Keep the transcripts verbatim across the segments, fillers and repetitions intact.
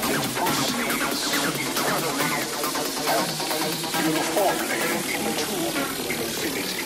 it proceeds eternally and uniformly into infinity.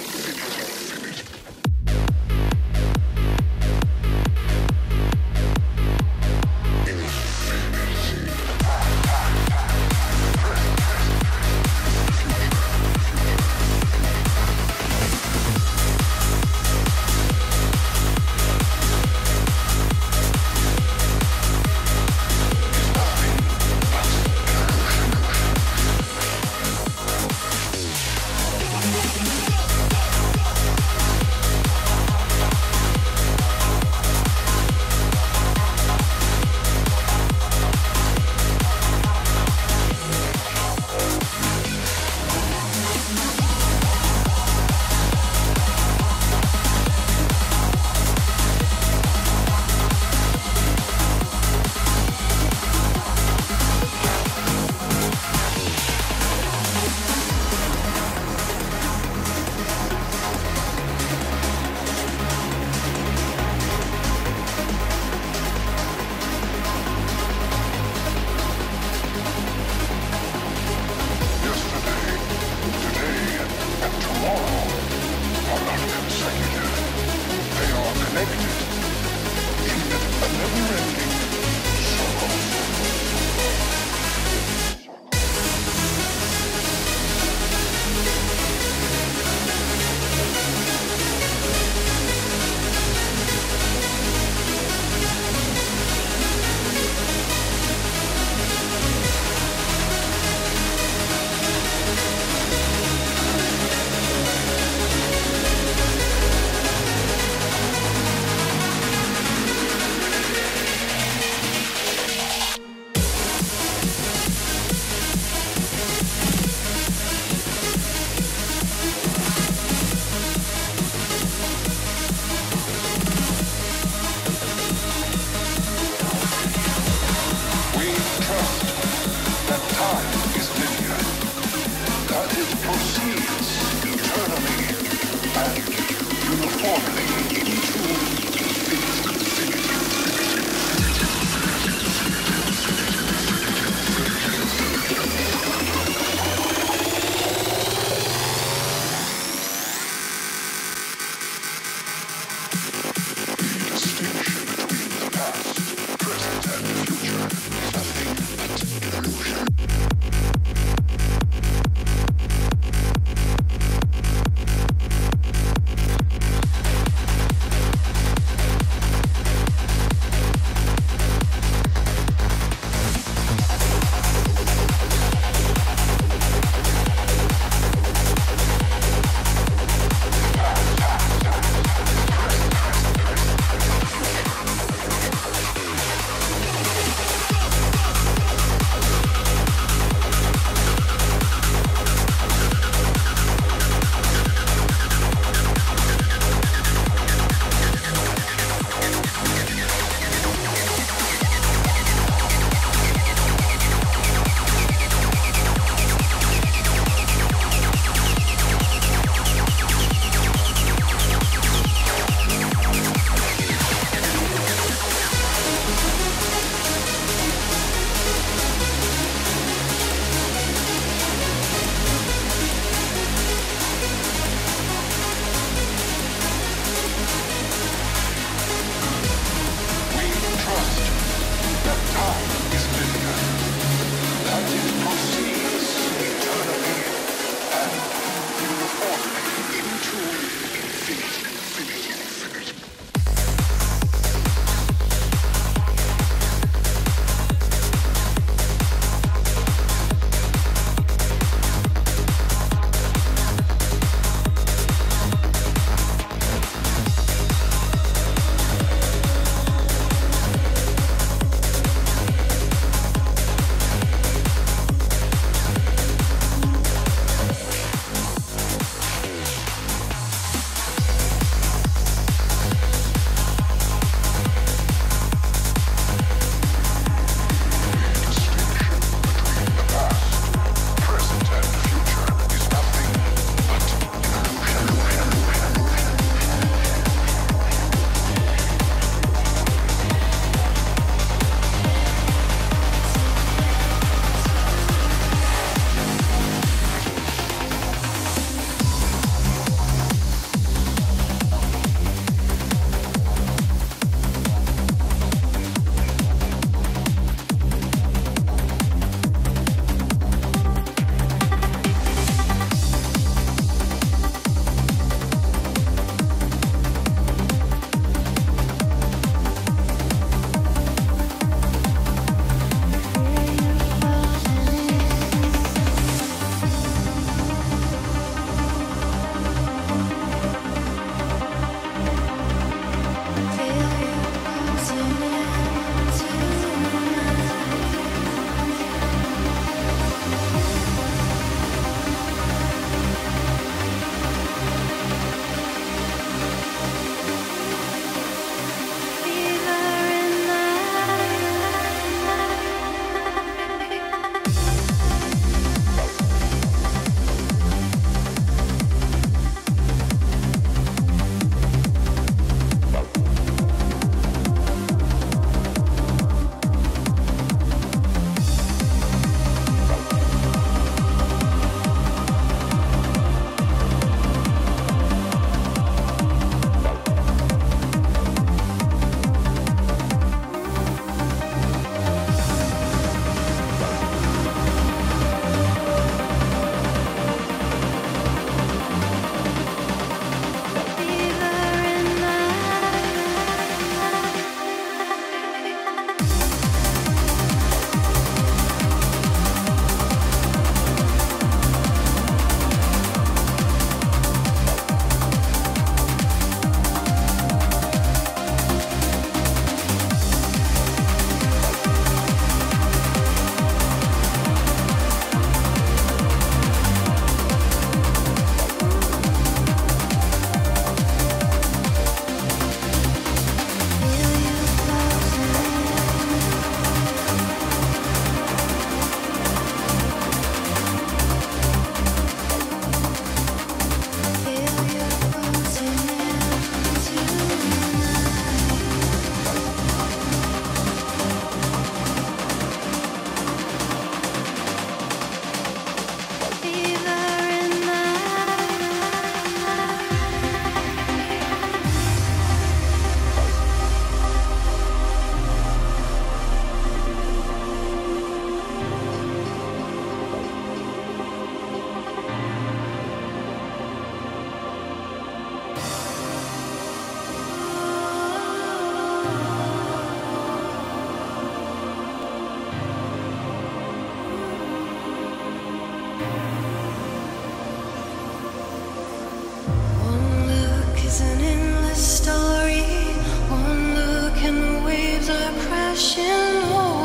Crashing over.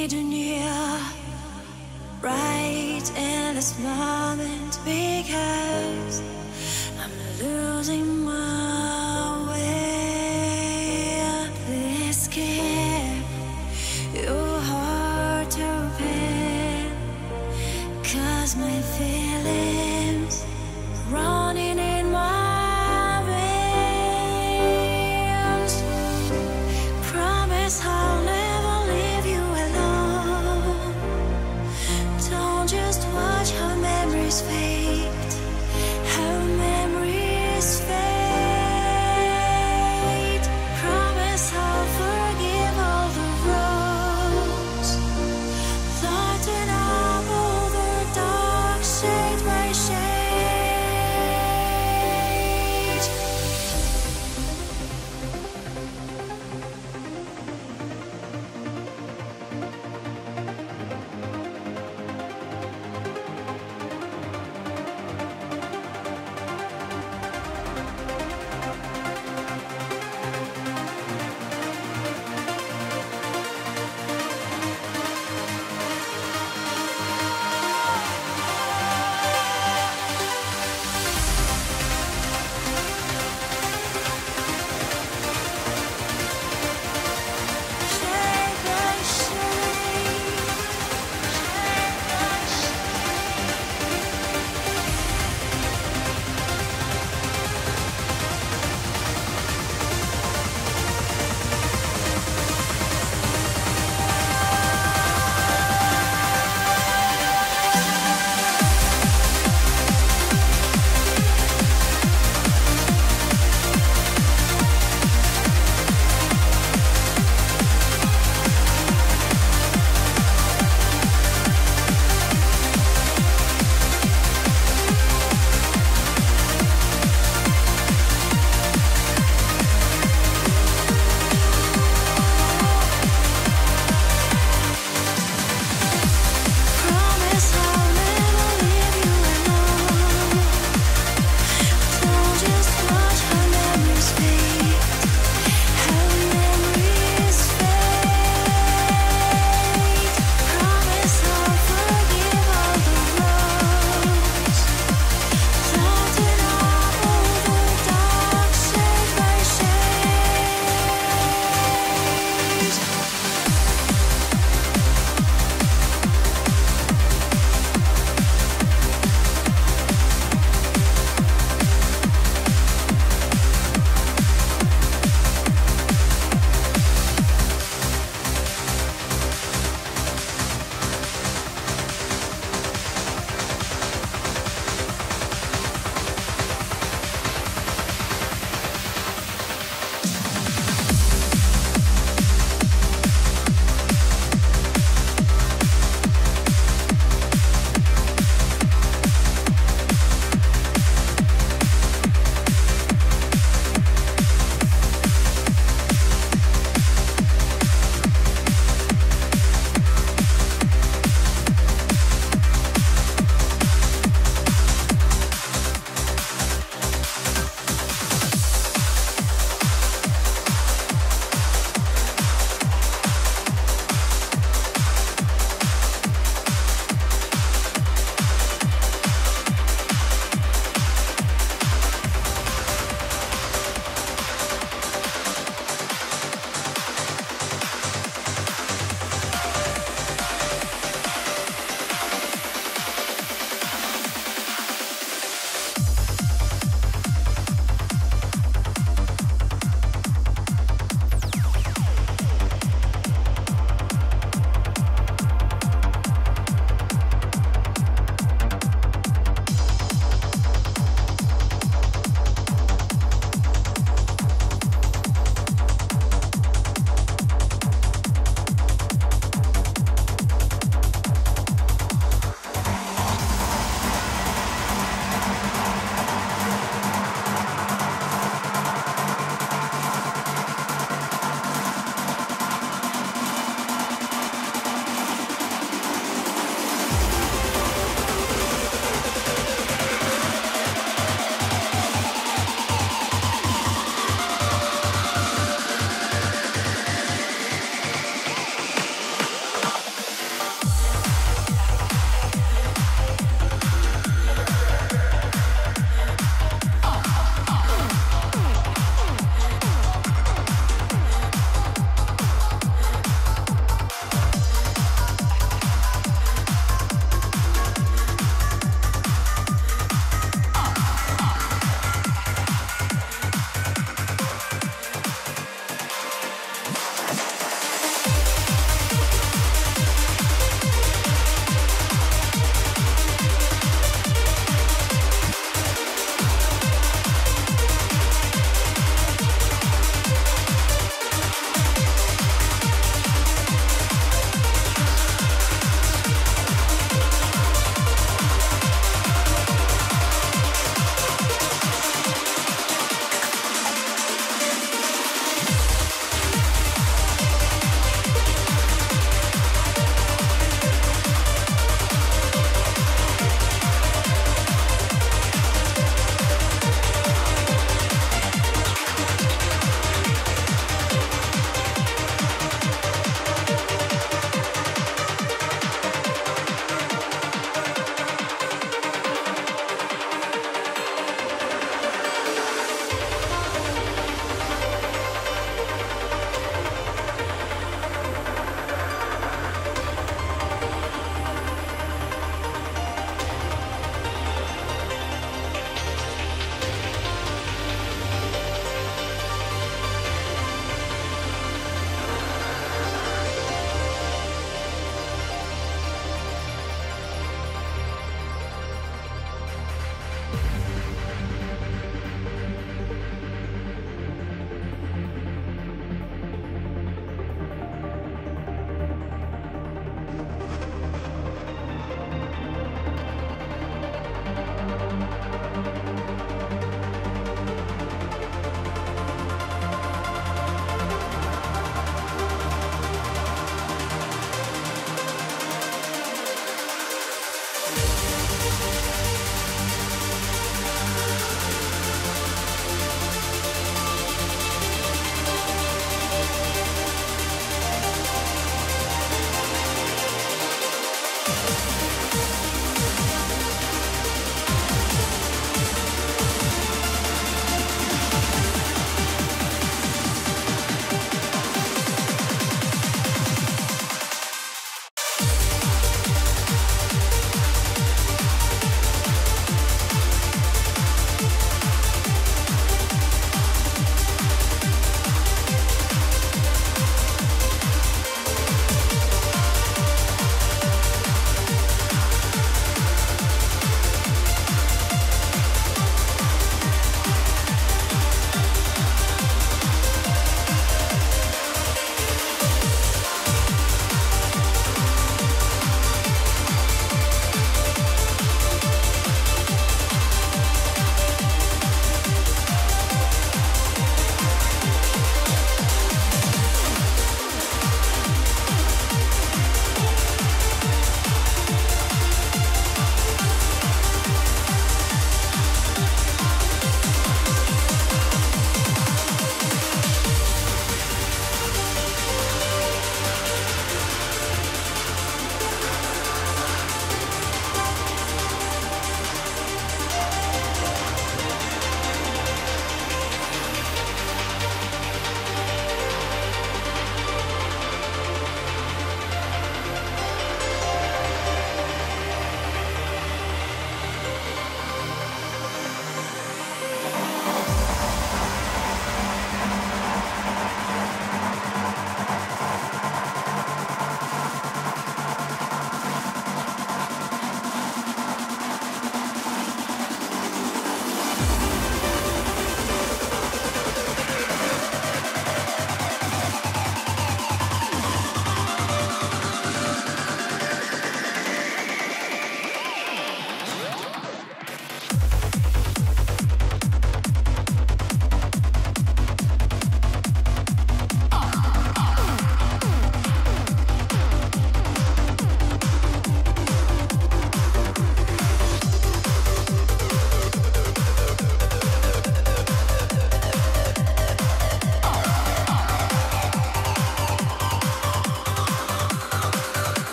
hidden here, right in this moment, because